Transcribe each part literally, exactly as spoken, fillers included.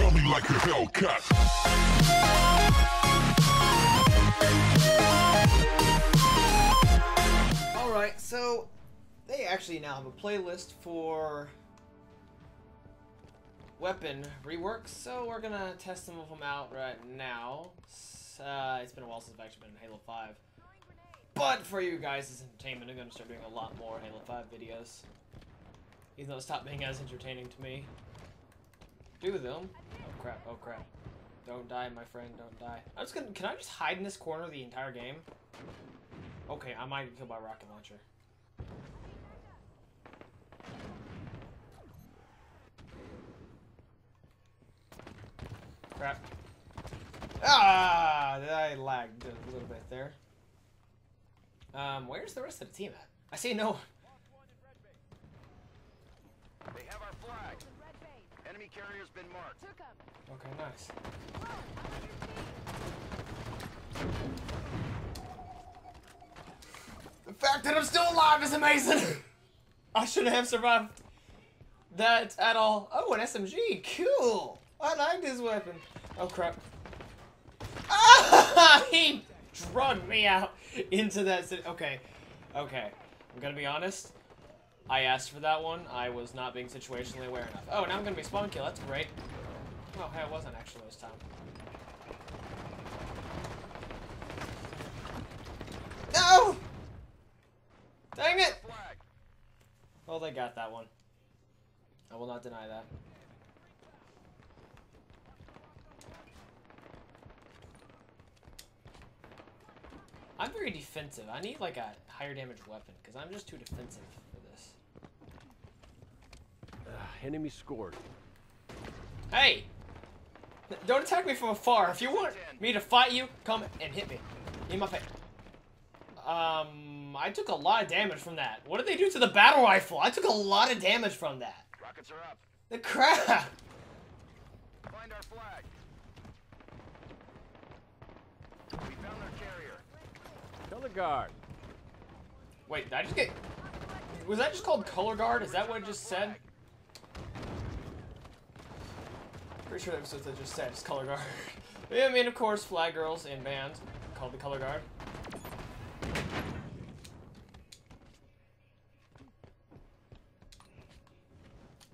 Bomb me like a Hellcat. Alright, so they actually now have a playlist for weapon reworks, so we're gonna test some of them out right now. Uh, it's been a while since I've actually been in Halo five. But for you guys' entertainment, I'm gonna start doing a lot more Halo five videos. Even though it stopped being as entertaining to me. Do them. Oh crap, oh crap. Don't die, my friend, don't die. I'm just gonna, can I just hide in this corner the entire game? Okay, I might get killed by a rocket launcher. Crap. Ah, I lagged a little bit there. Um, where's the rest of the team at? I see no one. They have our flag. Enemy carrier's been marked. Okay, nice. The fact that I'm still alive is amazing. I shouldn't have survived that at all. Oh, an S M G. Cool. I like this weapon. Oh, crap. Ah, he drugged me out into that city. Okay. Okay. I'm going to be honest. I asked for that one. I was not being situationally aware enough. Oh, now I'm going to be spawn kill. That's great. Oh, hey, I wasn't actually this time. No! Dang it! Well, they got that one. I will not deny that. I'm very defensive. I need like a higher damage weapon because I'm just too defensive for this. Uh, enemy scored. Hey! Don't attack me from afar. If you want me to fight you, come and hit me. In my face. Um, I took a lot of damage from that. What did they do to the battle rifle? I took a lot of damage from that. Rockets are up. The crap! Find our flag. We found their carrier. Color guard. Wait, did I just get... Was that just called color guard? Is that what it just said? Pretty sure that was what it just said, just color guard. Yeah, I mean, of course, flag girls in bands called the color guard.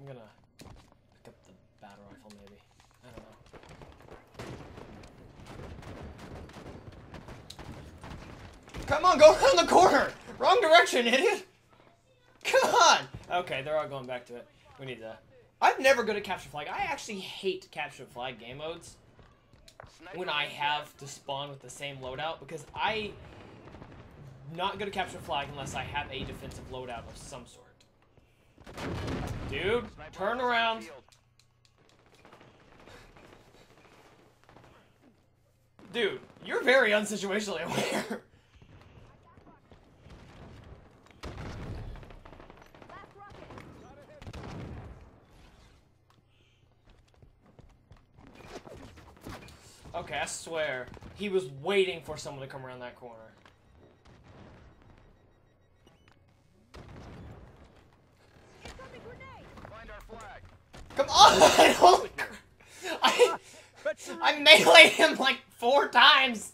I'm gonna pick up the battle rifle, maybe. I don't know. Come on, go around the corner! Wrong direction, idiot! Come on! Okay, they're all going back to it. We need to... I'm never good at capture flag. I actually hate capture flag game modes when I have to spawn with the same loadout because I... not good at capture flag unless I have a defensive loadout of some sort. Dude, turn around! Dude, you're very unsituationally aware. Okay, I swear, he was waiting for someone to come around that corner. Find our flag. Come on! I, don't, I, I meleeed him like four times,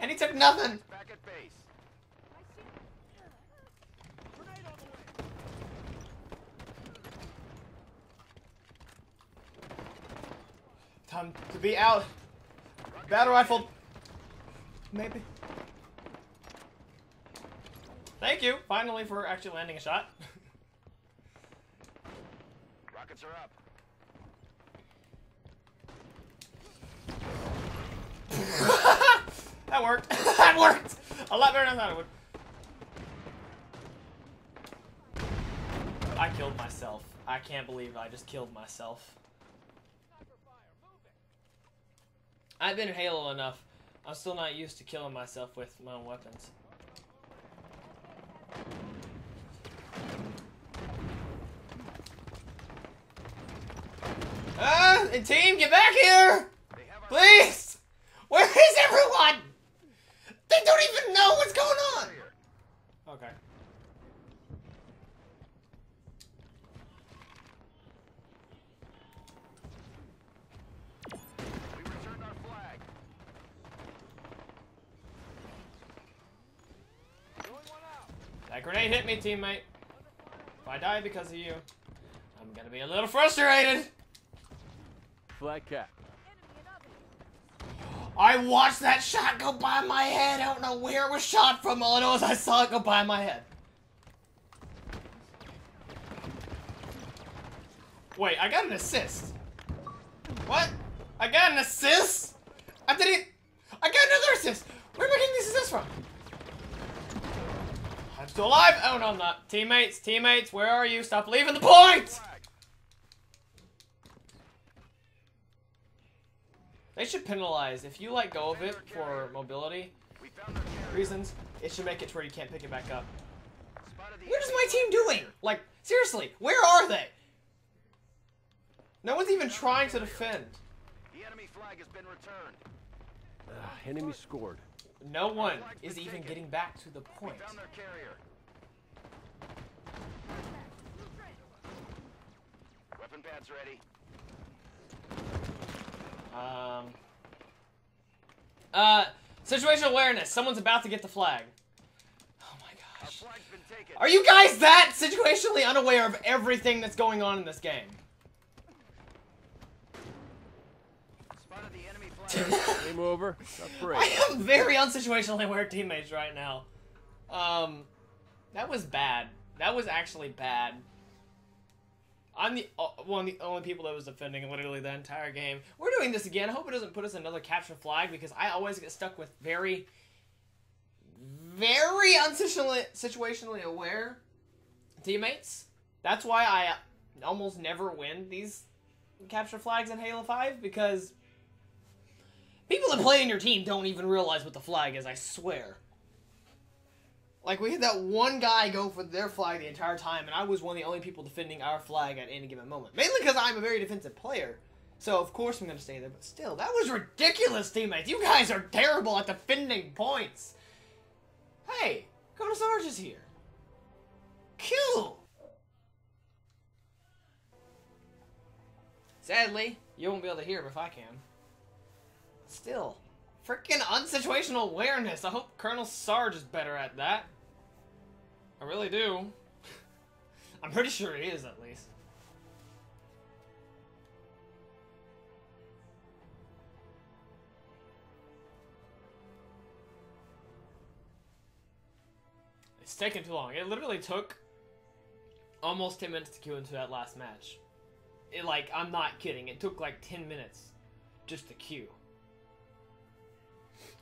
and he took nothing. Back at base. Time to be out. Battle rifle, maybe. Thank you, finally, for actually landing a shot. Rockets are up. That worked. That worked. A lot better than I thought it would. I killed myself. I can't believe I just killed myself. I've been in Halo enough. I'm still not used to killing myself with my own weapons. Ah! And team, get back here! Please! Where is everyone? They don't even know what's going on! Okay. That grenade hit me, teammate. If I die because of you, I'm gonna be a little frustrated. Flat cap. I watched that shot go by my head. I don't know where it was shot from. All I know is I saw it go by my head. Wait, I got an assist. What? I got an assist? I didn't. I got another assist. Where am I getting these assists from? I'm still alive. Oh no, I'm not. Teammates, teammates, where are you? Stop leaving the point. They should penalize if you let go of it for mobility reasons. It should make it to where you can't pick it back up. What is my team doing? Like seriously, where are they? No one's even trying to defend. The enemy flag has been returned. Uh, enemy scored. No one is even getting back to the point. Weapon pads ready. Um. Uh, situational awareness. Someone's about to get the flag. Oh my gosh. Are you guys that situationally unaware of everything that's going on in this game? Game over. I am very unsituationally aware teammates right now. Um, that was bad. That was actually bad. I'm the uh, one of the only people that was defending literally the entire game. We're doing this again. I hope it doesn't put us another capture flag because I always get stuck with very, very unsituationally aware teammates. That's why I almost never win these capture flags in Halo five because people that play in your team don't even realize what the flag is, I swear. Like, we had that one guy go for their flag the entire time, and I was one of the only people defending our flag at any given moment. Mainly because I'm a very defensive player, so of course I'm going to stay there. But still, that was ridiculous, teammates. You guys are terrible at defending points. Hey, Colonel Sarge is here. Cool. Sadly, you won't be able to hear him if I can. Still, freaking unsituational awareness. I hope Colonel Sarge is better at that. I really do. I'm pretty sure he is, at least. It's taken too long. It literally took almost ten minutes to queue into that last match. It, like, I'm not kidding. It took like ten minutes just to queue.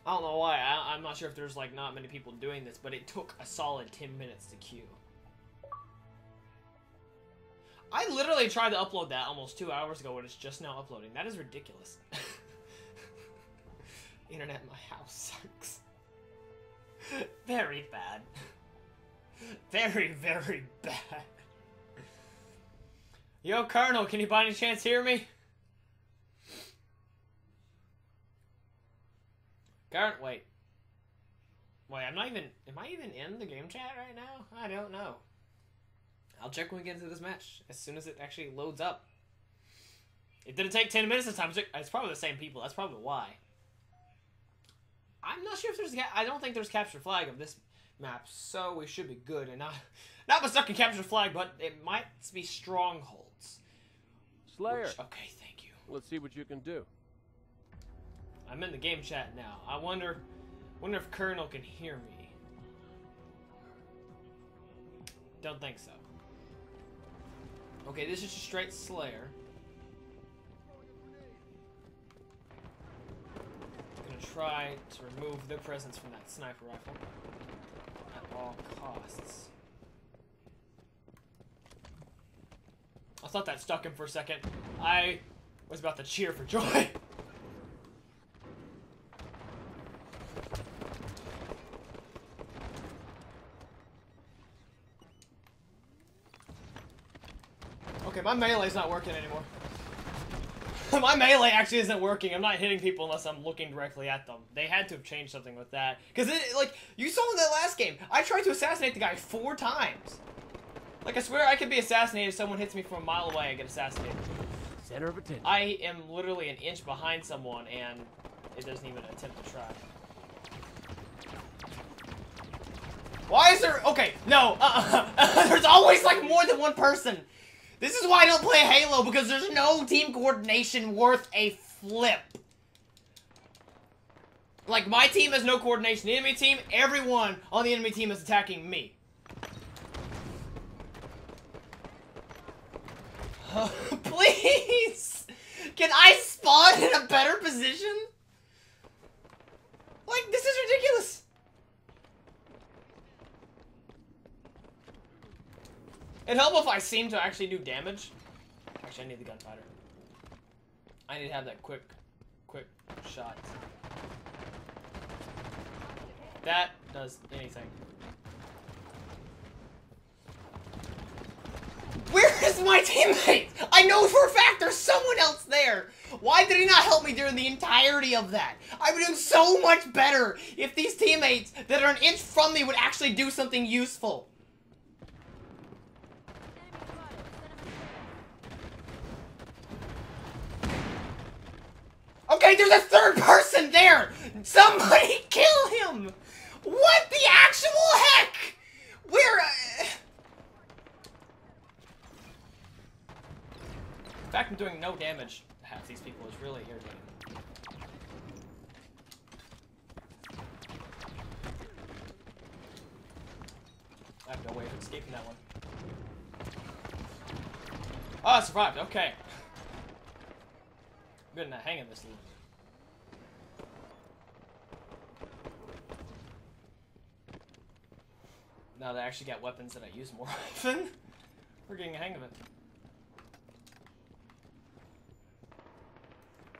I don't know why, I, I'm not sure if there's like not many people doing this, but it took a solid ten minutes to queue. I literally tried to upload that almost two hours ago when it's just now uploading. That is ridiculous. Internet in my house sucks. Very bad. Very, very bad. Yo, Colonel, can you by any chance hear me? Wait. Wait, I'm not even... Am I even in the game chat right now? I don't know. I'll check when we get into this match. As soon as it actually loads up. It didn't take ten minutes this time. It's probably the same people. That's probably why. I'm not sure if there's... I don't think there's capture flag of this map. So we should be good. And not... Not with second capture flag, but it might be strongholds. Slayer. Which, okay, thank you. Let's see what you can do. I'm in the game chat now. I wonder, wonder if Colonel can hear me. Don't think so. Okay, this is just straight Slayer. I'm gonna try to remove their presence from that sniper rifle at all costs. I thought that stuck him for a second. I was about to cheer for joy. My melee's not working anymore. My melee actually isn't working. I'm not hitting people unless I'm looking directly at them. They had to have changed something with that. Because, like, you saw in that last game, I tried to assassinate the guy four times. Like, I swear I could be assassinated if someone hits me from a mile away, I get assassinated. Center of attention. I am literally an inch behind someone, and it doesn't even attempt to try. Why is there... Okay, no. Uh, uh, there's always, like, more than one person. This is why I don't play Halo, because there's no team coordination worth a flip. Like, my team has no coordination. The enemy team, everyone on the enemy team is attacking me. Uh, please! Can I spawn in a better position? Like, this is ridiculous. It'd help if I seem to actually do damage. Actually, I need the gunpowder. I need to have that quick, quick shot. That does anything. Where is my teammate? I know for a fact there's someone else there. Why did he not help me during the entirety of that? I would do so much better if these teammates that are an inch from me would actually do something useful. Okay, there's a third person there. Somebody kill him. What the actual heck? We're... Uh... In fact, I'm doing no damage to half these people. It's really irritating. I have no way of escaping that one. Oh, I survived. Okay. I'm good at not hanging this lead. Now that I actually got weapons that I use more often, we're getting a hang of it.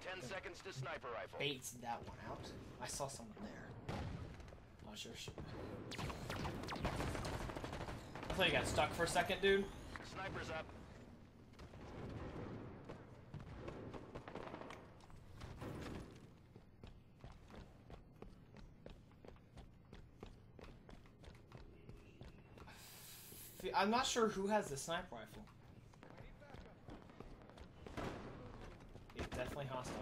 ten seconds to sniper rifle. Baits that one out. I saw someone there. Not sure. I thought you got stuck for a second, dude. Sniper's up. I'm not sure who has the sniper rifle. Definitely hostile.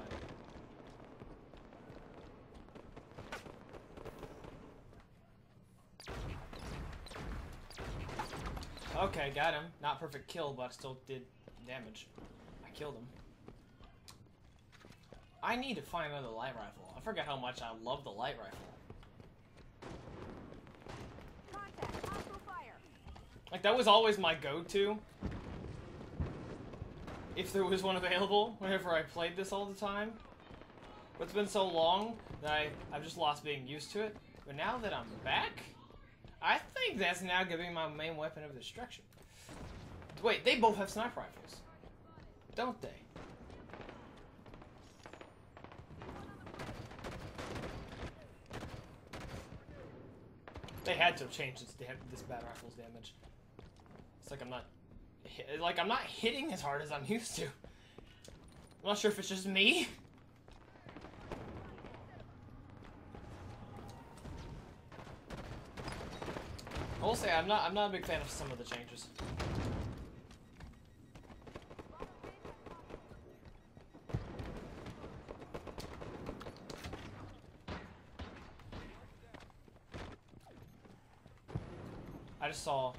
Okay, got him. Not perfect kill, but I still did damage. I killed him. I need to find another light rifle. I forgot how much I love the light rifle. Contact, hostile fire. Like, that was always my go-to. If there was one available, whenever I played this all the time. But it's been so long that I, I've just lost being used to it. But now that I'm back, I think that's now going to be my main weapon of destruction. Wait, they both have sniper rifles. Don't they? They had to have changed this, this battle rifle's damage. It's like I'm not... Like, I'm not hitting as hard as I'm used to. I'm not sure if it's just me. I will say I'm not I'm not a big fan of some of the changes. I just saw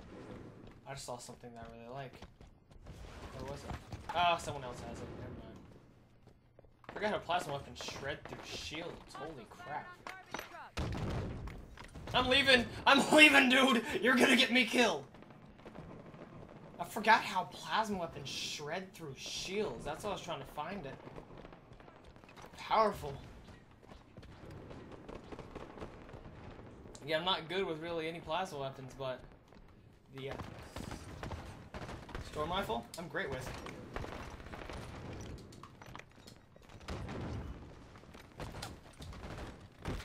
I just saw something that I really like. Where was it? Ah, oh, someone else has it. Never mind. I forgot how plasma weapons shred through shields. Holy crap. I'm leaving! I'm leaving, dude! You're gonna get me killed! I forgot how plasma weapons shred through shields. That's why I was trying to find it. Powerful. Yeah, I'm not good with really any plasma weapons, but... the... Uh, storm rifle? I'm great with it.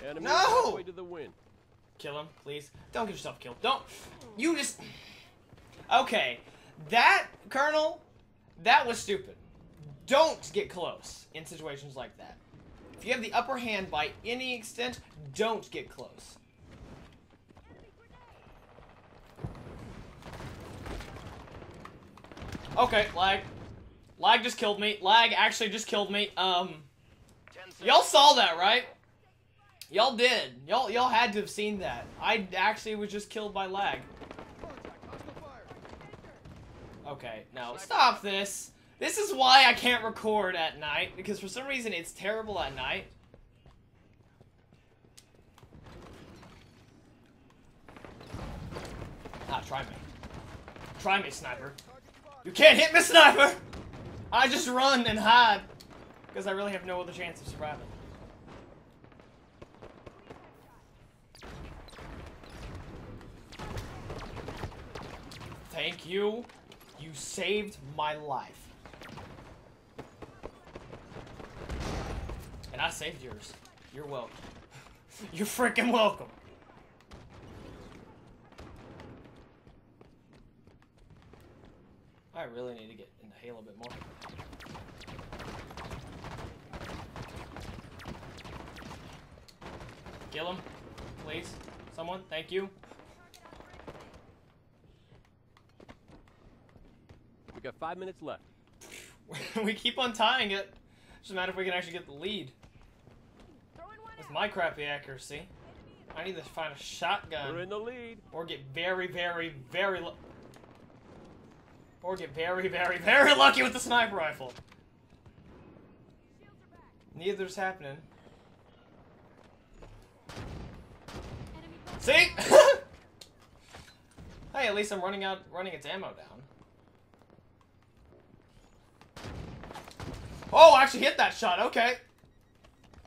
Enemy no! Way to the wind. Kill him, please. Don't get yourself killed. Don't. You just. Okay. That, Colonel, that was stupid. Don't get close in situations like that. If you have the upper hand by any extent, don't get close. Okay, lag. Lag just killed me. Lag actually just killed me. Um, y'all saw that, right? Y'all did. Y'all y'all had to have seen that. I actually was just killed by lag. Okay, no. Stop this. This is why I can't record at night, because for some reason it's terrible at night. Ah, try me. Try me, sniper. You can't hit me, sniper! I just run and hide, because I really have no other chance of surviving. Thank you. You saved my life. And I saved yours. You're welcome. You're freaking welcome. I really need to get into Halo a bit more. Kill him, please. Someone, thank you. We got five minutes left. We keep on tying it. Doesn't matter if we can actually get the lead. With my crappy accuracy, I need to find a shotgun. We're in the lead. Or get very, very, very low. Or get very, very, very lucky with the sniper rifle. Neither's happening. See? Hey, at least I'm running out, running its ammo down. Oh, I actually hit that shot. Okay.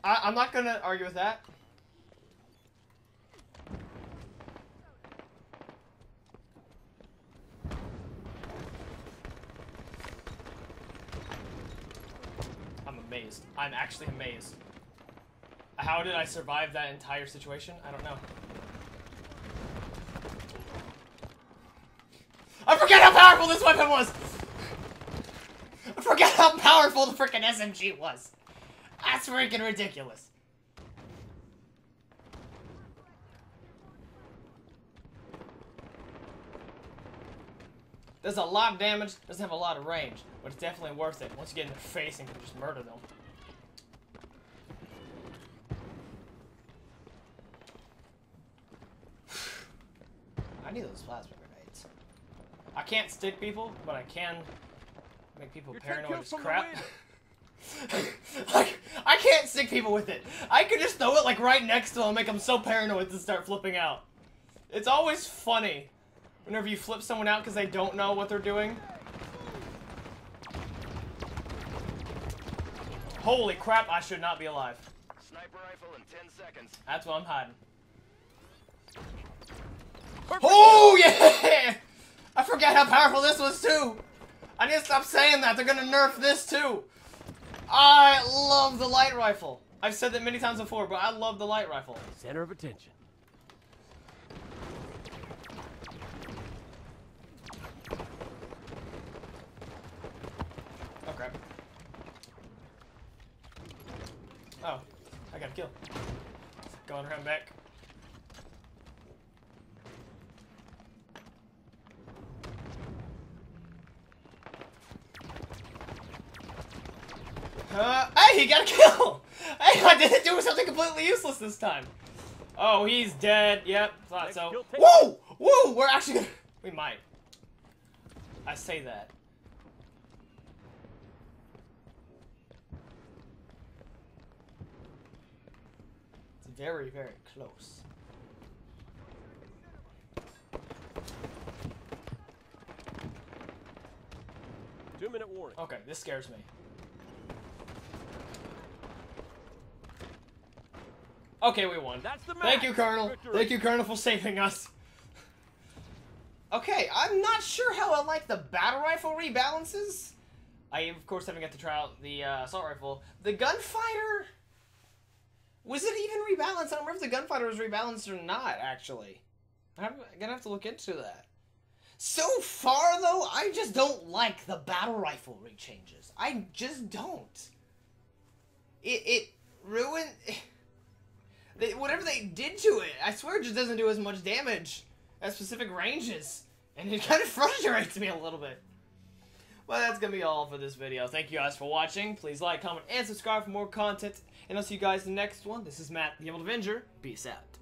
I, I'm not gonna argue with that. Amazed. I'm actually amazed. How did I survive that entire situation? I don't know. I forget how powerful this weapon was! I forget how powerful the freaking S M G was! That's freaking ridiculous. Does a lot of damage, doesn't have a lot of range, but it's definitely worth it. Once you get in their face and can just murder them. I need those plasma grenades. I can't stick people, but I can make people You're paranoid as crap. Like, I can't stick people with it. I could just throw it like right next to them and make them so paranoid to start flipping out. It's always funny. Whenever you flip someone out because they don't know what they're doing. Holy crap, I should not be alive. Sniper rifle in ten seconds. That's what I'm hiding. Perfect. Oh, yeah! I forgot how powerful this was, too. I need to stop saying that. They're going to nerf this, too. I love the light rifle. I've said that many times before, but I love the light rifle. Center of attention. Oh, I got a kill. Going around back. Uh, hey, he got a kill! Hey, I didn't do something completely useless this time. Oh, he's dead. Yep, thought so. Whoa! Whoa! We're actually gonna... We might. I say that. Very, very close. Two minute warning. Okay, this scares me. Okay, we won. That's the match. Thank you, Colonel. Victory. Thank you, Colonel, for saving us. Okay, I'm not sure how I like the battle rifle rebalances. I, of course, haven't got to try out the uh, assault rifle. The gunfighter... Was it even rebalanced? I don't remember if the gunfighter was rebalanced or not, actually. I'm gonna have to look into that. So far, though, I just don't like the battle rifle rechanges. I just don't. It, it ruined... They, whatever they did to it, I swear it just doesn't do as much damage at specific ranges. And it kind of frustrates me a little bit. Well, that's going to be all for this video. Thank you guys for watching. Please like, comment, and subscribe for more content. And I'll see you guys in the next one. This is Matt the Emerald Avenger. Peace out.